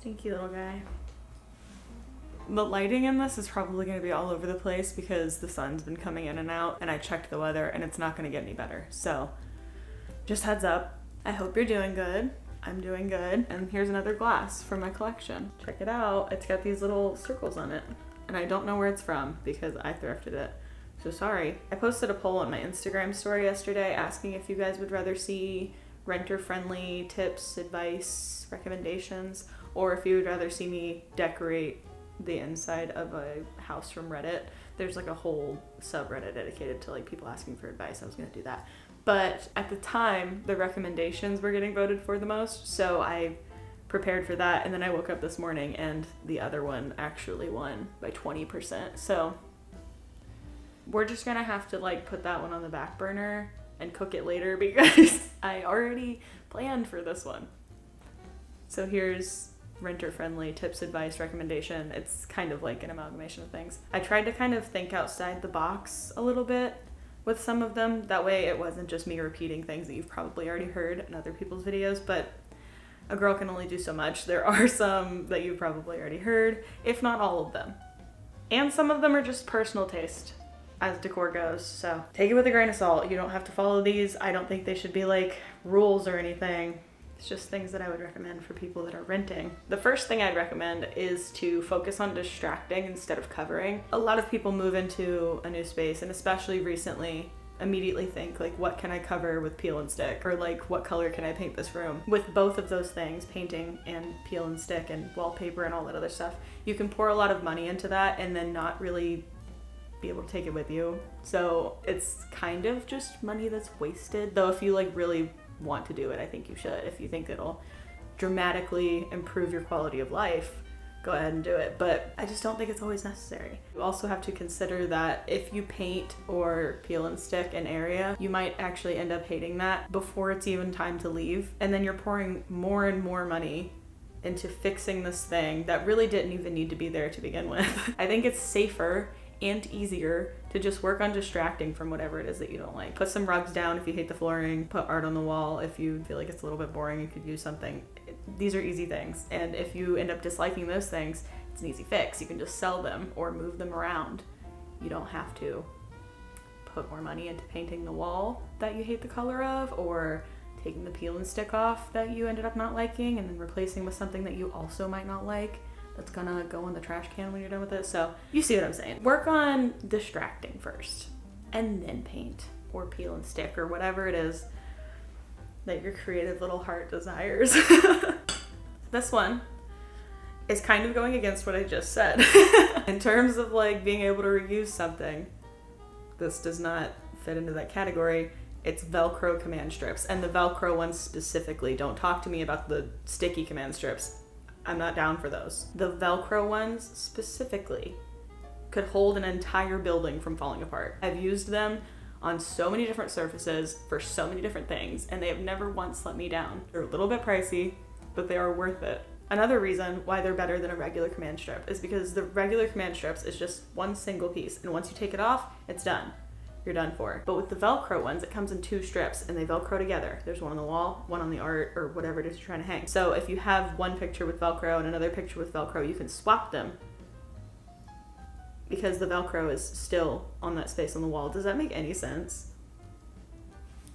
Stinky little guy. The lighting in this is probably going to be all over the place because the sun's been coming in and out, and I checked the weather and it's not going to get any better. So just heads up. I hope you're doing good. I'm doing good. And here's another glass for my collection. Check it out. It's got these little circles on it and I don't know where it's from because I thrifted it. So sorry. I posted a poll on my Instagram story yesterday asking if you guys would rather see renter-friendly tips, advice, recommendations, or if you would rather see me decorate the inside of a house from Reddit. There's like a whole subreddit dedicated to like people asking for advice. I was gonna do that. But at the time, the recommendations were getting voted for the most, so I prepared for that, and then I woke up this morning and the other one actually won by 20%. So we're just gonna have to like put that one on the back burner and cook it later because I already planned for this one. So here's renter-friendly tips, advice, recommendation. It's kind of like an amalgamation of things. I tried to kind of think outside the box a little bit with some of them. That way it wasn't just me repeating things that you've probably already heard in other people's videos, but a girl can only do so much. There are some that you've probably already heard, if not all of them. And some of them are just personal taste as decor goes, so take it with a grain of salt. You don't have to follow these. I don't think they should be like rules or anything. It's just things that I would recommend for people that are renting. The first thing I'd recommend is to focus on distracting instead of covering. A lot of people move into a new space, and especially recently, immediately think like, what can I cover with peel and stick? Or like, what color can I paint this room? With both of those things, painting and peel and stick and wallpaper and all that other stuff, you can pour a lot of money into that and then not really be able to take it with you. So it's kind of just money that's wasted. Though if you like really want to do it, I think you should. If you think it'll dramatically improve your quality of life, go ahead and do it. But I just don't think it's always necessary. You also have to consider that if you paint or peel and stick an area, you might actually end up hating that before it's even time to leave. And then you're pouring more and more money into fixing this thing that really didn't even need to be there to begin with. I think it's safer and easier to just work on distracting from whatever it is that you don't like. Put some rugs down if you hate the flooring, put art on the wall if you feel like it's a little bit boring, you could use something. These are easy things, and if you end up disliking those things, it's an easy fix. You can just sell them or move them around. You don't have to put more money into painting the wall that you hate the color of, or taking the peel and stick off that you ended up not liking and then replacing with something that you also might not like. It's gonna go in the trash can when you're done with it. So you see what I'm saying. Work on distracting first and then paint or peel and stick or whatever it is that your creative little heart desires. This one is kind of going against what I just said. In terms of like being able to reuse something, this does not fit into that category. It's Velcro command strips, and the Velcro ones specifically. Don't talk to me about the sticky command strips. I'm not down for those. The Velcro ones specifically could hold an entire building from falling apart. I've used them on so many different surfaces for so many different things, and they have never once let me down. They're a little bit pricey, but they are worth it. Another reason why they're better than a regular command strip is because the regular command strips is just one single piece, and once you take it off, it's done. You're done for. But with the Velcro ones, it comes in two strips and they Velcro together. There's one on the wall, one on the art, or whatever it is you're trying to hang. So if you have one picture with Velcro and another picture with Velcro, you can swap them because the Velcro is still on that space on the wall. Does that make any sense?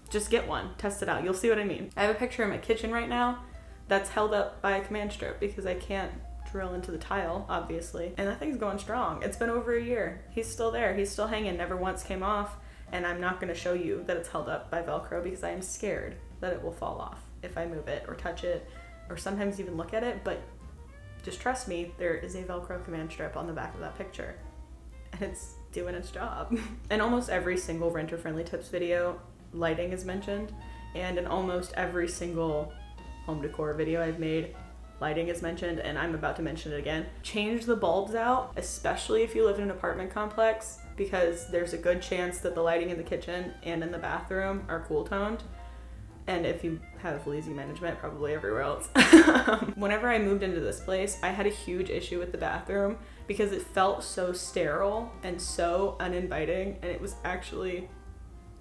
Just get one, test it out. You'll see what I mean. I have a picture in my kitchen right now that's held up by a command strip because I can't drill into the tile, obviously. And that thing's going strong. It's been over a year. He's still there. He's still hanging. Never once came off. And I'm not gonna show you that it's held up by Velcro because I am scared that it will fall off if I move it or touch it or sometimes even look at it, but just trust me, there is a Velcro command strip on the back of that picture and it's doing its job. In almost every single renter-friendly tips video, lighting is mentioned, and in almost every single home decor video I've made, lighting is mentioned, and I'm about to mention it again. Change the bulbs out, especially if you live in an apartment complex, because there's a good chance that the lighting in the kitchen and in the bathroom are cool toned. And if you have lazy management, probably everywhere else. Whenever I moved into this place, I had a huge issue with the bathroom because it felt so sterile and so uninviting, and it was actually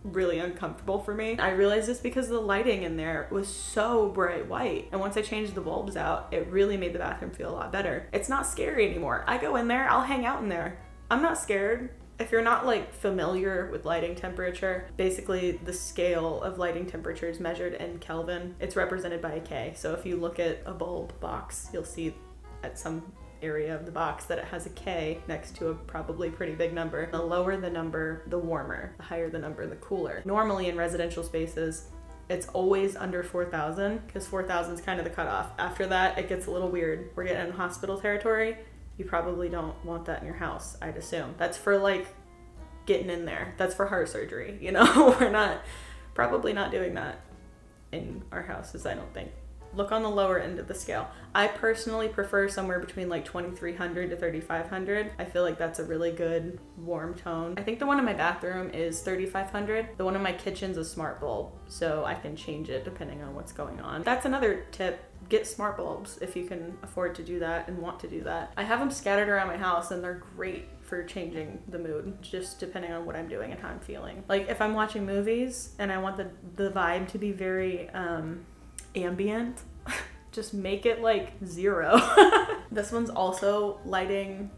really uncomfortable for me. I realized this because the lighting in there was so bright white, and once I changed the bulbs out, it really made the bathroom feel a lot better. It's not scary anymore. I go in there, I'll hang out in there. I'm not scared. If you're not like familiar with lighting temperature, basically the scale of lighting temperature is measured in Kelvin. It's represented by a K. So if you look at a bulb box, you'll see at some area of the box that it has a K next to a probably pretty big number. The lower the number, the warmer. The higher the number, the cooler. Normally in residential spaces, it's always under 4,000 because 4,000 is kind of the cutoff. After that, it gets a little weird. We're getting in hospital territory. You probably don't want that in your house, I'd assume. That's for like getting in there. That's for heart surgery, you know? We're not, probably not doing that in our houses, I don't think. Look on the lower end of the scale. I personally prefer somewhere between like 2300 to 3500. I feel like that's a really good warm tone. I think the one in my bathroom is 3500. The one in my kitchen's a smart bulb, so I can change it depending on what's going on. That's another tip. Get smart bulbs if you can afford to do that and want to do that. I have them scattered around my house and they're great for changing the mood, just depending on what I'm doing and how I'm feeling. Like if I'm watching movies and I want the vibe to be very ambient, just make it like 0. This one's also lighting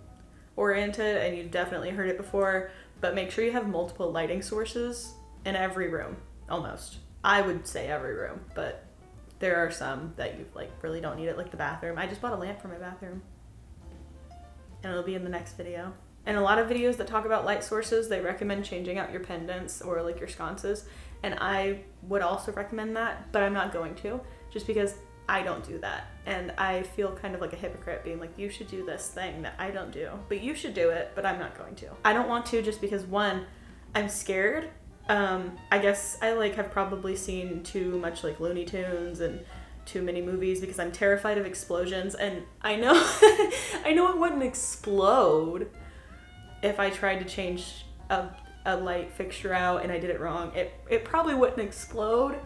oriented and you've definitely heard it before, but make sure you have multiple lighting sources in every room, almost. I would say every room, but there are some that you like really don't need it, like the bathroom. I just bought a lamp for my bathroom and it'll be in the next video. And a lot of videos that talk about light sources, they recommend changing out your pendants or like your sconces. And I would also recommend that, but I'm not going to, just because I don't do that. And I feel kind of like a hypocrite being like, you should do this thing that I don't do, but you should do it, but I'm not going to. I don't want to just because one, I'm scared. I guess I like have probably seen too much like Looney Tunes and too many movies because I'm terrified of explosions. And I know, I know it wouldn't explode if I tried to change a light fixture out and I did it wrong. It probably wouldn't explode.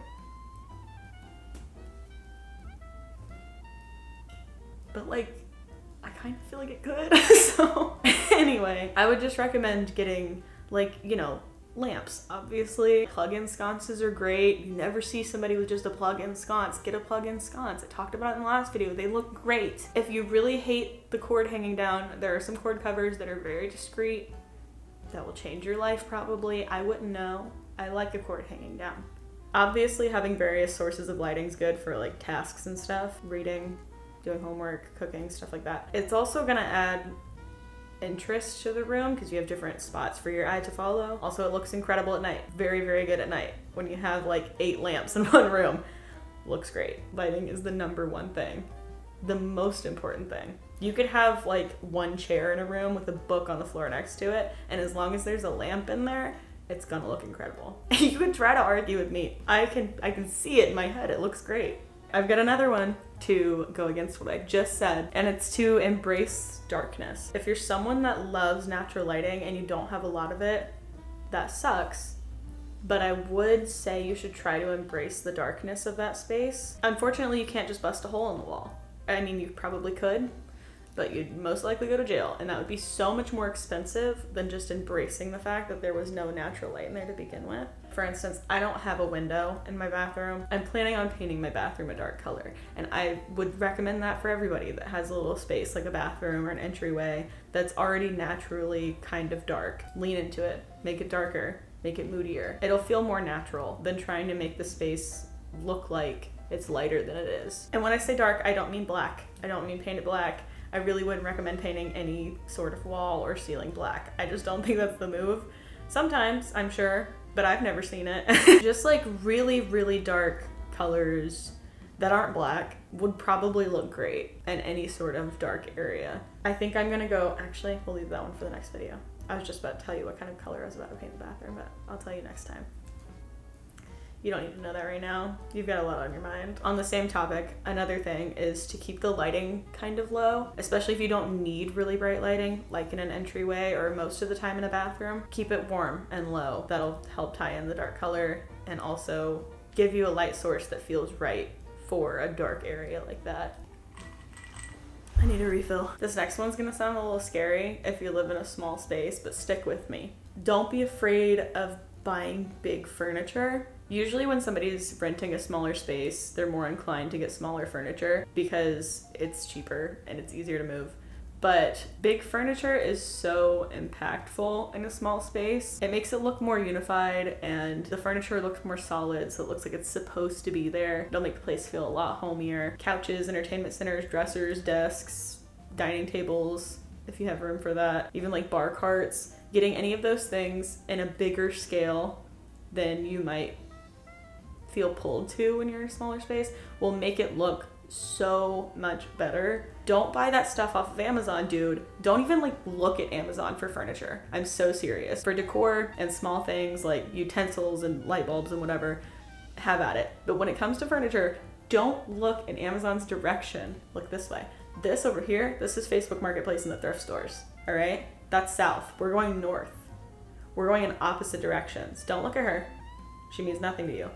But like, I kind of feel like it could. So anyway, I would just recommend getting like, you know, lamps, obviously. Plug-in sconces are great. You never see somebody with just a plug-in sconce. Get a plug-in sconce. I talked about it in the last video. They look great. If you really hate the cord hanging down, there are some cord covers that are very discreet that will change your life probably. I wouldn't know. I like the cord hanging down. Obviously having various sources of lighting is good for like tasks and stuff, reading, doing homework, cooking, stuff like that. It's also gonna add interest to the room because you have different spots for your eye to follow. Also, it looks incredible at night. Very, very good at night. When you have like 8 lamps in one room, looks great. Lighting is the #1 thing. The most important thing. You could have like one chair in a room with a book on the floor next to it, and as long as there's a lamp in there, it's gonna look incredible. You could try to argue with me. I can see it in my head. It looks great. I've got another one to go against what I just said, and it's to embrace darkness. If you're someone that loves natural lighting and you don't have a lot of it, that sucks, but I would say you should try to embrace the darkness of that space. Unfortunately, you can't just bust a hole in the wall. I mean, you probably could, but you'd most likely go to jail, and that would be so much more expensive than just embracing the fact that there was no natural light in there to begin with. For instance, I don't have a window in my bathroom. I'm planning on painting my bathroom a dark color, and I would recommend that for everybody that has a little space like a bathroom or an entryway that's already naturally kind of dark. Lean into it, make it darker, make it moodier. It'll feel more natural than trying to make the space look like it's lighter than it is. And when I say dark, I don't mean black. I don't mean paint it black. I really wouldn't recommend painting any sort of wall or ceiling black. I just don't think that's the move. Sometimes, I'm sure, but I've never seen it. Just like really, really dark colors that aren't black would probably look great in any sort of dark area. I think I'm gonna go, actually, we'll leave that one for the next video. I was just about to tell you what kind of color I was about to paint the bathroom, but I'll tell you next time. You don't need to know that right now. You've got a lot on your mind. On the same topic, another thing is to keep the lighting kind of low, especially if you don't need really bright lighting, like in an entryway or most of the time in a bathroom. Keep it warm and low. That'll help tie in the dark color and also give you a light source that feels right for a dark area like that. I need a refill. This next one's gonna sound a little scary if you live in a small space, but stick with me. Don't be afraid of buying big furniture. Usually when somebody's renting a smaller space, they're more inclined to get smaller furniture because it's cheaper and it's easier to move. But big furniture is so impactful in a small space. It makes it look more unified and the furniture looks more solid, so it looks like it's supposed to be there. It'll make the place feel a lot homier. Couches, entertainment centers, dressers, desks, dining tables, if you have room for that. Even like bar carts. Getting any of those things in a bigger scale than you might feel pulled to when you're in a smaller space will make it look so much better. Don't buy that stuff off of Amazon, dude. Don't even like look at Amazon for furniture. I'm so serious. For decor and small things like utensils and light bulbs and whatever, have at it. But when it comes to furniture, don't look in Amazon's direction. Look this way. This over here, this is Facebook Marketplace and the thrift stores, all right? That's south. We're going north. We're going in opposite directions. Don't look at her. She means nothing to you.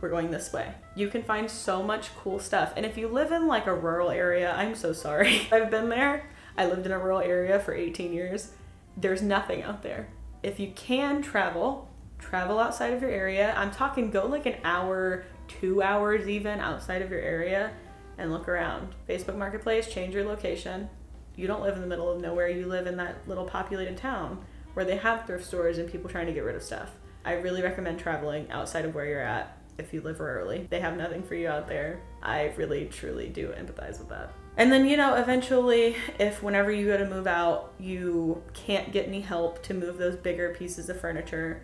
We're going this way. You can find so much cool stuff. And if you live in like a rural area, I'm so sorry. I've been there. I lived in a rural area for 18 years. There's nothing out there. If you can travel, travel outside of your area. I'm talking go like an hour, 2 hours even outside of your area and look around. Facebook Marketplace, change your location. You don't live in the middle of nowhere. You live in that little populated town where they have thrift stores and people trying to get rid of stuff. I really recommend traveling outside of where you're at. If you live rurally, they have nothing for you out there. I really, truly do empathize with that. And then, you know, eventually, if whenever you go to move out, you can't get any help to move those bigger pieces of furniture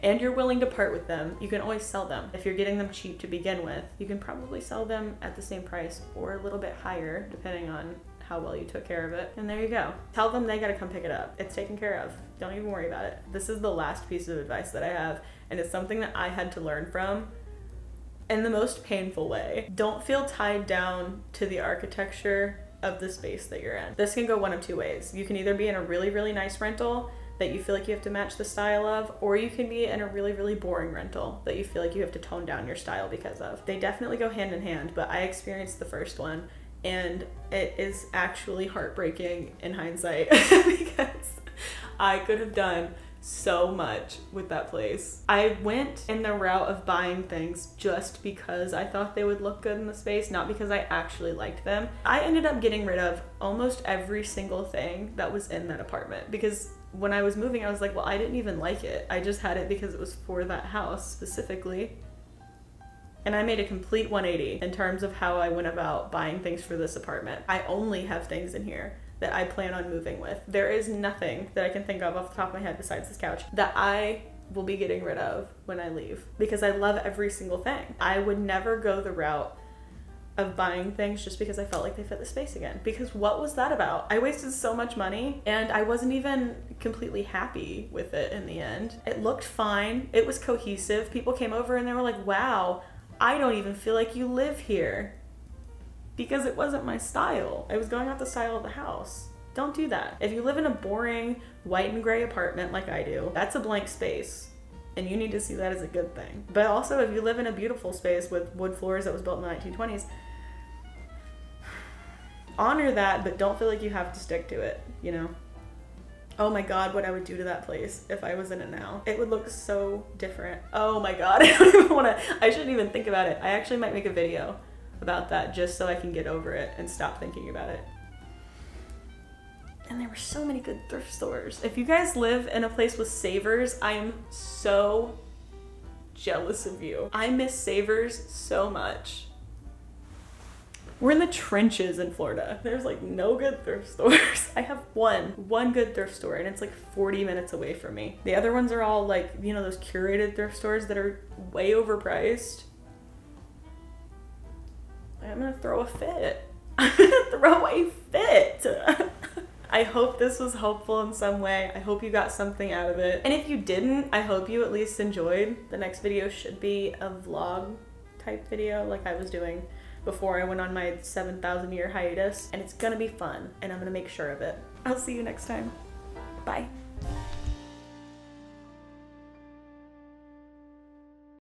and you're willing to part with them, you can always sell them. If you're getting them cheap to begin with, you can probably sell them at the same price or a little bit higher, depending on how well you took care of it. And there you go. Tell them they gotta come pick it up. It's taken care of. Don't even worry about it. This is the last piece of advice that I have, and it's something that I had to learn from in the most painful way. Don't feel tied down to the architecture of the space that you're in. This can go one of two ways. You can either be in a really, really nice rental that you feel like you have to match the style of, or you can be in a really, really boring rental that you feel like you have to tone down your style because of. They definitely go hand in hand, but I experienced the first one and it is actually heartbreaking in hindsight because I could have done so much with that place. I went in the route of buying things just because I thought they would look good in the space, not because I actually liked them. I ended up getting rid of almost every single thing that was in that apartment because when I was moving, I was like, well, I didn't even like it. I just had it because it was for that house specifically. And I made a complete 180 in terms of how I went about buying things for this apartment. I only have things in here that I plan on moving with. There is nothing that I can think of off the top of my head besides this couch that I will be getting rid of when I leave because I love every single thing. I would never go the route of buying things just because I felt like they fit the space again, because what was that about? I wasted so much money and I wasn't even completely happy with it in the end. It looked fine, it was cohesive. People came over and they were like, wow, I don't even feel like you live here. Because it wasn't my style. I was going off the style of the house. Don't do that. If you live in a boring white and gray apartment like I do, that's a blank space and you need to see that as a good thing. But also if you live in a beautiful space with wood floors that was built in the 1920s, honor that, but don't feel like you have to stick to it, you know? Oh my God, what I would do to that place if I was in it now. It would look so different. Oh my God, I don't even wanna, I shouldn't even think about it. I actually might make a video about that just so I can get over it and stop thinking about it. And there were so many good thrift stores. If you guys live in a place with Savers, I am so jealous of you. I miss Savers so much. We're in the trenches in Florida. There's like no good thrift stores. I have one good thrift store and it's like 40 minutes away from me. The other ones are all like, you know, those curated thrift stores that are way overpriced. I'm gonna throw a fit. I'm gonna throw a fit. I hope this was helpful in some way. I hope you got something out of it. And if you didn't, I hope you at least enjoyed. The next video should be a vlog type video like I was doing before I went on my 7,000 year hiatus. And it's gonna be fun and I'm gonna make sure of it. I'll see you next time. Bye.